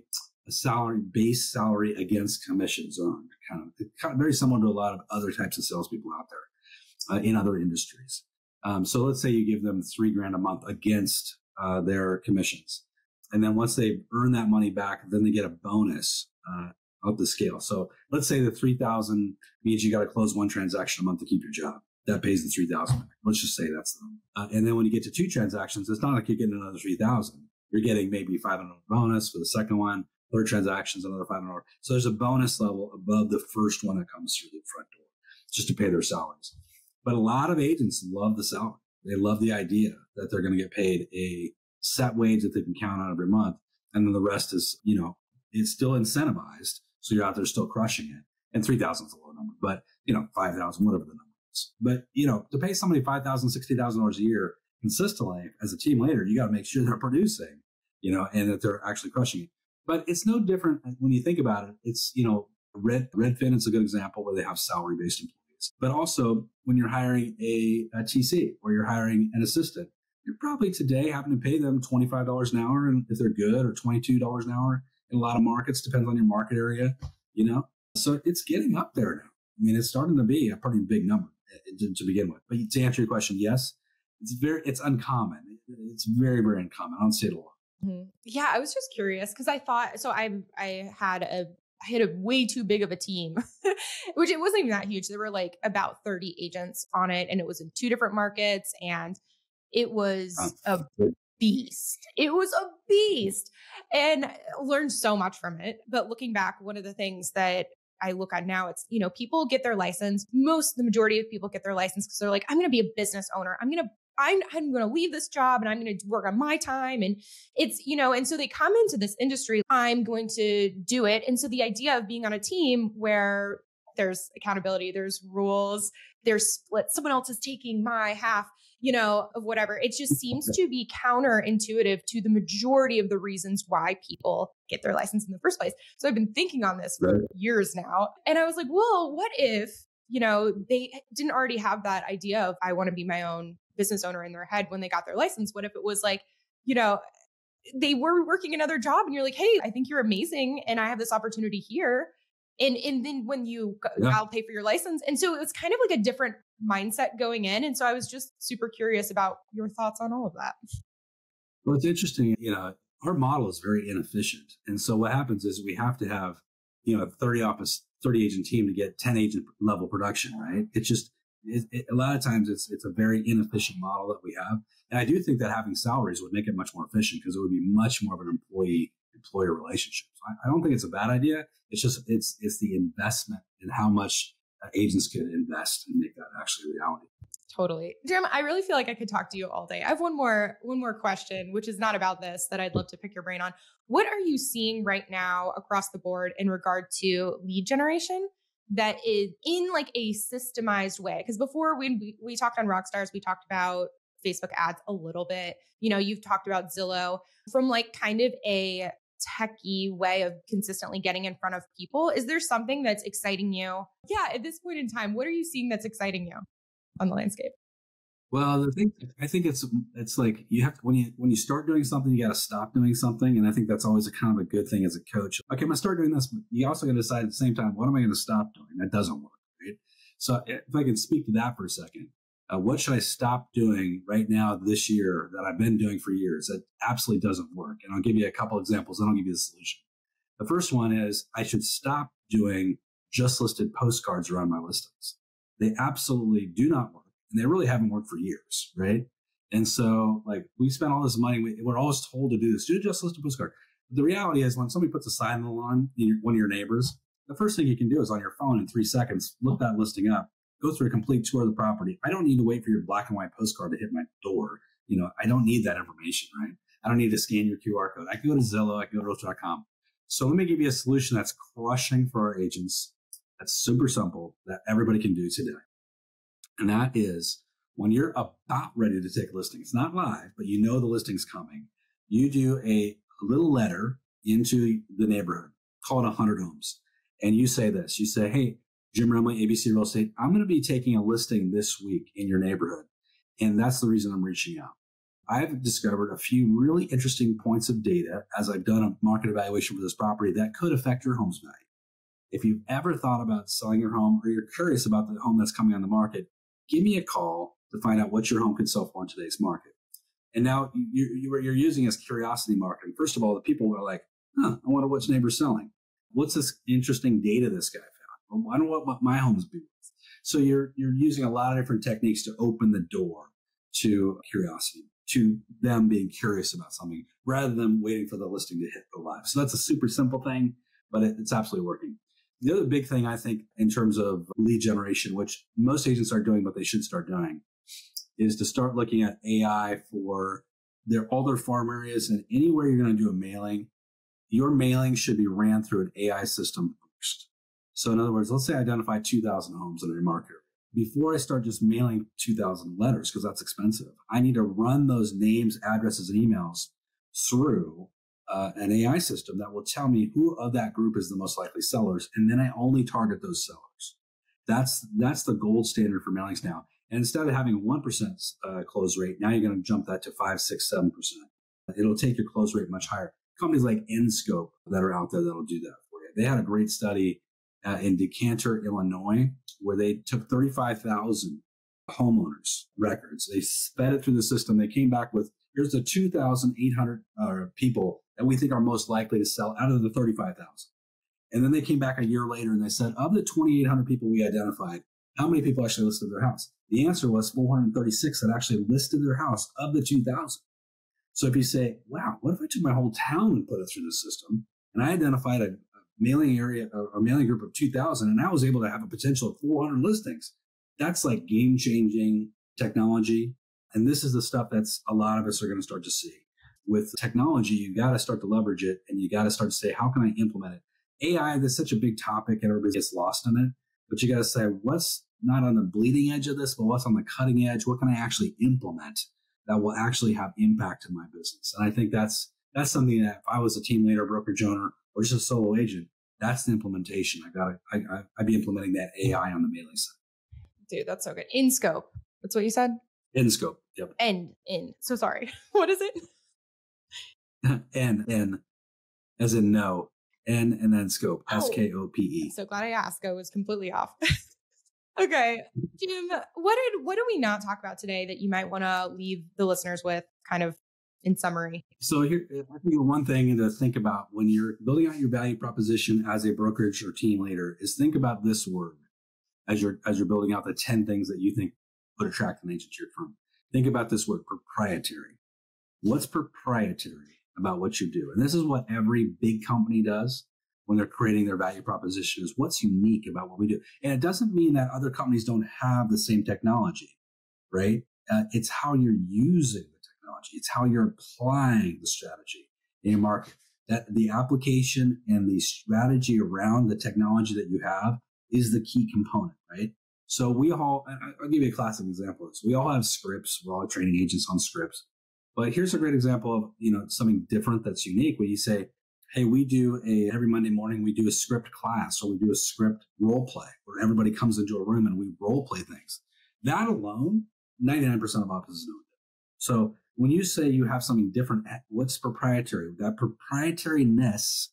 salary, base salary against commissions on kind of very similar to a lot of other types of salespeople out there in other industries. So let's say you give them $3,000 a month against their commissions. And then once they've earned that money back, then they get a bonus up the scale. So let's say the 3,000 means you got to close one transaction a month to keep your job. That pays the 3,000. Let's just say that's the number. And then when you get to two transactions, it's not like you're getting another 3,000. You're getting maybe $500 bonus for the second one. Third transaction's another $500. So there's a bonus level above the first one that comes through the front door just to pay their salaries. But a lot of agents love the salary. They love the idea that they're going to get paid a set wage that they can count on every month. And then the rest is, you know, it's still incentivized. So you're out there still crushing it. And 3,000 is a low number, but, you know, 5,000, whatever the number is. But, you know, to pay somebody $5,000, $60,000 a year consistently as a team leader, you got to make sure they're producing, you know, and that they're actually crushing it. But it's no different when you think about it. It's, you know, Redfin is a good example where they have salary-based employees. But also when you're hiring a TC or you're hiring an assistant, you're probably today having to pay them $25 an hour, and if they're good, or $22 an hour in a lot of markets, depends on your market area, you know. So it's getting up there now. I mean, it's starting to be a pretty big number to begin with. But to answer your question, yes, it's uncommon. It's very, very uncommon. I don't see it a lot. Mm-hmm. Yeah, I was just curious because I thought, so I had a way too big of a team, which it wasn't even that huge. There were like about 30 agents on it, and it was in two different markets, and it was a beast. It was a beast, and I learned so much from it. But looking back, one of the things that I look at now, it's, you know, people get their license. The majority of people get their license because they're like, I'm going to be a business owner. I'm going to I'm going to leave this job and I'm going to work on my time. And it's, you know, and so they come into this industry, I'm going to do it. And so the idea of being on a team where there's accountability, there's rules, there's split, someone else is taking my half, you know, of whatever. It just seems to be counterintuitive to the majority of the reasons why people get their license in the first place. So I've been thinking on this for years now. And I was like, well, what if, you know, they didn't already have that idea of I want to be my own business owner in their head when they got their license? What if it was like, you know, they were working another job and you're like, hey, I think you're amazing. And I have this opportunity here. And then when you, I'll pay for your license. And so it was kind of like a different mindset going in. And so I was just super curious about your thoughts on all of that. Well, it's interesting, you know, our model is very inefficient. And so what happens is we have to have, you know, a 30 agent team to get 10 agent level production, right? It's just, a lot of times it's a very inefficient model that we have. And I do think that having salaries would make it much more efficient because it would be much more of an employee-employer relationship. So I don't think it's a bad idea. It's just, it's the investment and in how much agents can invest and make that actually a reality. Totally. Jeremy, I really feel like I could talk to you all day. I have one more question, which is not about this, that I'd love to pick your brain on. What are you seeing right now across the board in regard to lead generation that is in like a systemized way? Because before when we talked on Rockstars, we talked about Facebook ads a little bit. You know, you've talked about Zillow from like kind of a techy way of consistently getting in front of people. Is there something that's exciting you? Yeah. At this point in time, what are you seeing that's exciting you on the landscape? Well, the thing, I think it's like you have to, when you start doing something, you got to stop doing something. And I think that's always a kind of a good thing as a coach. Okay, I'm going to start doing this, but you also got to decide at the same time, what am I going to stop doing? That doesn't work, right? So if I can speak to that for a second, what should I stop doing right now this year that I've been doing for years that absolutely doesn't work? And I'll give you a couple examples and I'll give you the solution. The first one is I should stop doing just listed postcards around my listings. They absolutely do not work. And they really haven't worked for years, right? And so, like, we spent all this money. We're always told to do this. Do just list a postcard. But the reality is when somebody puts a sign on the lawn, one of your neighbors, the first thing you can do is on your phone in 3 seconds, look that listing up, go through a complete tour of the property. I don't need to wait for your black and white postcard to hit my door. You know, I don't need that information, right? I don't need to scan your QR code. I can go to Zillow. I can go to Realtor.com. So let me give you a solution that's crushing for our agents. That's super simple that everybody can do today. And that is when you're about ready to take a listing, it's not live, but you know the listing's coming, you do a little letter into the neighborhood, call it 100 homes. And you say this, you say, hey, Jim Remley, ABC Real Estate, I'm going to be taking a listing this week in your neighborhood. And that's the reason I'm reaching out. I've discovered a few really interesting points of data as I've done a market evaluation for this property that could affect your home's value. If you've ever thought about selling your home or you're curious about the home that's coming on the market, give me a call to find out what your home could sell for in today's market. And now you're using as curiosity marketing. First of all, the people were like, huh, I wonder what's neighbor's selling. What's this interesting data this guy found? I don't know what my home's be worth. So you're using a lot of different techniques to open the door to curiosity, to them being curious about something rather than waiting for the listing to hit go live. So that's a super simple thing, but it's absolutely working. The other big thing I think in terms of lead generation, which most agents are doing, but they should start doing, is to start looking at AI for all their farm areas and anywhere you're going to do a mailing, your mailing should be ran through an AI system first. So in other words, let's say I identify 2,000 homes in a market. Before I start just mailing 2,000 letters, because that's expensive, I need to run those names, addresses, and emails through an AI system that will tell me who of that group is the most likely sellers. And then I only target those sellers. That's the gold standard for mailings now. And instead of having a 1% close rate, now you're going to jump that to 5, 6, 7%. It'll take your close rate much higher. Companies like InScope that are out there that'll do that for you. They had a great study in Decatur, Illinois, where they took 35,000 homeowners records. They sped it through the system. They came back with, here's the 2,800 people that we think are most likely to sell out of the 35,000. And then they came back a year later and they said, of the 2,800 people we identified, how many people actually listed their house? The answer was 436 that actually listed their house of the 2,000. So if you say, wow, what if I took my whole town and put it through the system and I identified a mailing area or a mailing group of 2,000 and I was able to have a potential of 400 listings, that's like game-changing technology. And this is the stuff that's a lot of us are going to start to see. With technology, you got to start to leverage it, and you got to start to say, how can I implement it? AI, that's such a big topic and everybody gets lost in it, but you got to say, what's not on the bleeding edge of this, but what's on the cutting edge? What can I actually implement that will actually have impact in my business? And I think that's something that if I was a team leader, brokerage owner, or just a solo agent, that's the implementation. I'd be implementing that AI on the mailing side. Dude, that's so good. InScope. That's what you said? InScope. Yep. So sorry. What is it? As in no. N and then scope. S-K-O-P-E. I'm so glad I asked. I was completely off. Okay. Jim, what did we not talk about today that you might want to leave the listeners with kind of in summary? So here, I think one thing to think about when you're building out your value proposition as a brokerage or team leader is think about this word as you're building out the 10 things that you think would attract an agent to your firm. Think about this word, proprietary. What's proprietary about what you do? And this is what every big company does when they're creating their value proposition is what's unique about what we do. And it doesn't mean that other companies don't have the same technology, right? It's how you're using the technology. It's how you're applying the strategy in your market. That the application and the strategy around the technology that you have is the key component, right? So we all, I'll give you a classic example of this. We all have scripts. We're all training agents on scripts. But here's a great example of, you know, something different that's unique when you say, hey, we do every Monday morning, we do a script class or we do a script role play where everybody comes into a room and we role play things. That alone, 99% of offices don't do it. So when you say you have something different, what's proprietary? That proprietariness,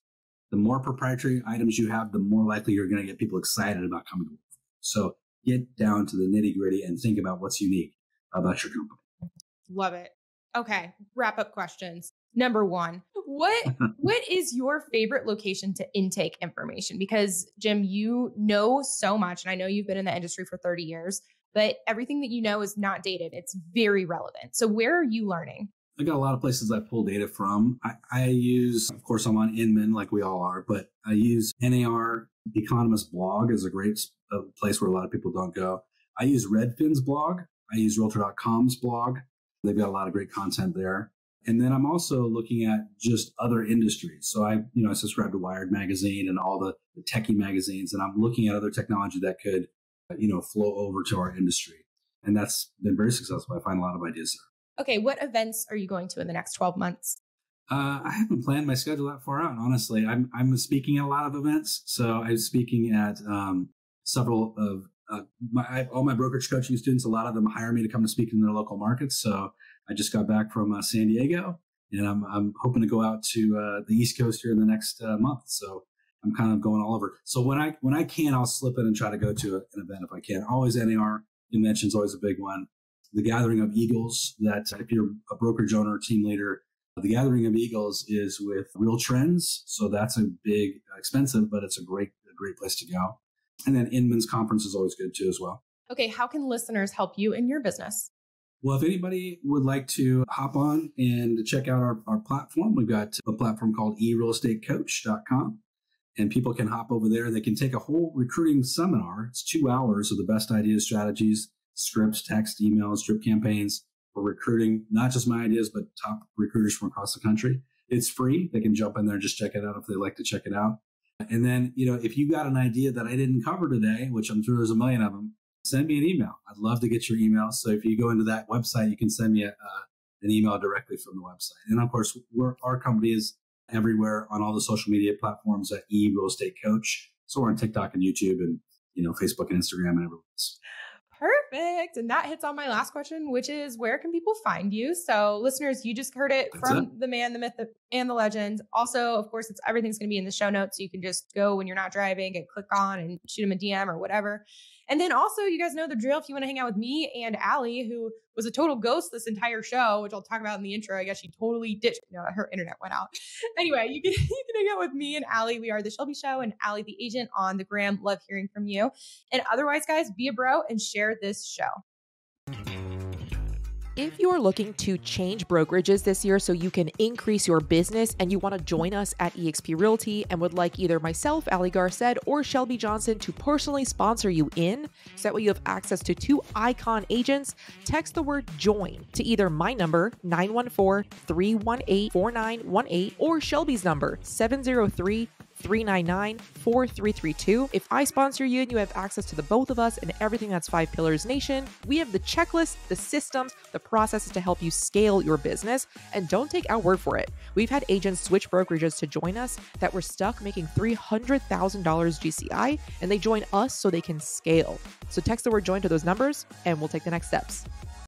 the more proprietary items you have, the more likely you're going to get people excited about coming to work. So get down to the nitty gritty and think about what's unique about your company. Love it. Okay. Wrap up questions. Number one, what is your favorite location to intake information? Because Jim, you know so much, and I know you've been in the industry for 30 years, but everything that you know is not dated. It's very relevant. So where are you learning? I got a lot of places I pull data from. I use, of course, I'm on Inman like we all are, but I use NAR. Economist blog is a great place where a lot of people don't go. I use Redfin's blog. I use Realtor.com's blog. They've got a lot of great content there. And then I'm also looking at just other industries. So I subscribe to Wired magazine and all the techie magazines, and I'm looking at other technology that could, flow over to our industry. And that's been very successful. I find a lot of ideas there. Okay. What events are you going to in the next 12 months? I haven't planned my schedule that far out, honestly. I'm speaking at a lot of events. So I'm speaking at several of all my brokerage coaching students. A lot of them hire me to come to speak in their local markets. So I just got back from San Diego, and I'm hoping to go out to the East Coast here in the next month. So I'm kind of going all over. So when I can, I'll slip in and try to go to an event if I can. Always NAR convention's always a big one. The Gathering of Eagles, that if you're a brokerage owner or team leader, the Gathering of Eagles is with Real Trends. So that's a big, expensive, but it's a great place to go. And then Inman's conference is always good too as well. Okay. How can listeners help you in your business? Well, if anybody would like to hop on and check out our platform, we've got a platform called eRealEstateCoach.com, and people can hop over there. They can take a whole recruiting seminar. It's 2 hours of the best ideas, strategies, scripts, text, emails, drip campaigns for recruiting, not just my ideas, but top recruiters from across the country. It's free. They can jump in there and just check it out if they like to check it out. And then, if you got an idea that I didn't cover today, which I'm sure there's a million of them, send me an email. I'd love to get your email. So if you go into that website, you can send me an email directly from the website. And of course, our company is everywhere on all the social media platforms at eRealEstateCoach. So we're on TikTok and YouTube and, Facebook and Instagram and everywhere else. Perfect. And that hits on my last question, which is where can people find you? So listeners, you just heard it from the man, the myth, and the legend. Also, of course, everything's going to be in the show notes. So you can just go when you're not driving and click on and shoot him a DM or whatever. And then also, you guys know the drill. If you want to hang out with me and Ali, who was a total ghost this entire show, which I'll talk about in the intro. I guess she totally ditched. No, her internet went out. Anyway, you can hang out with me and Ali. We are The Shelby Show and Ali the Agent on the gram. Love hearing from you. And otherwise, guys, be a bro and share this show. If you're looking to change brokerages this year so you can increase your business and you want to join us at eXp Realty and would like either myself, Ali Garced, or Shelby Johnson to personally sponsor you in, so that way you have access to two icon agents, text the word join to either my number, 914-318-4918, or Shelby's number, 703-399-4332. If I sponsor you and you have access to the both of us and everything that's Five Pillars Nation, we have the checklist, the systems, the processes to help you scale your business. And don't take our word for it. We've had agents switch brokerages to join us that were stuck making $300,000 GCI, and they join us so they can scale. So text the word join to those numbers and we'll take the next steps.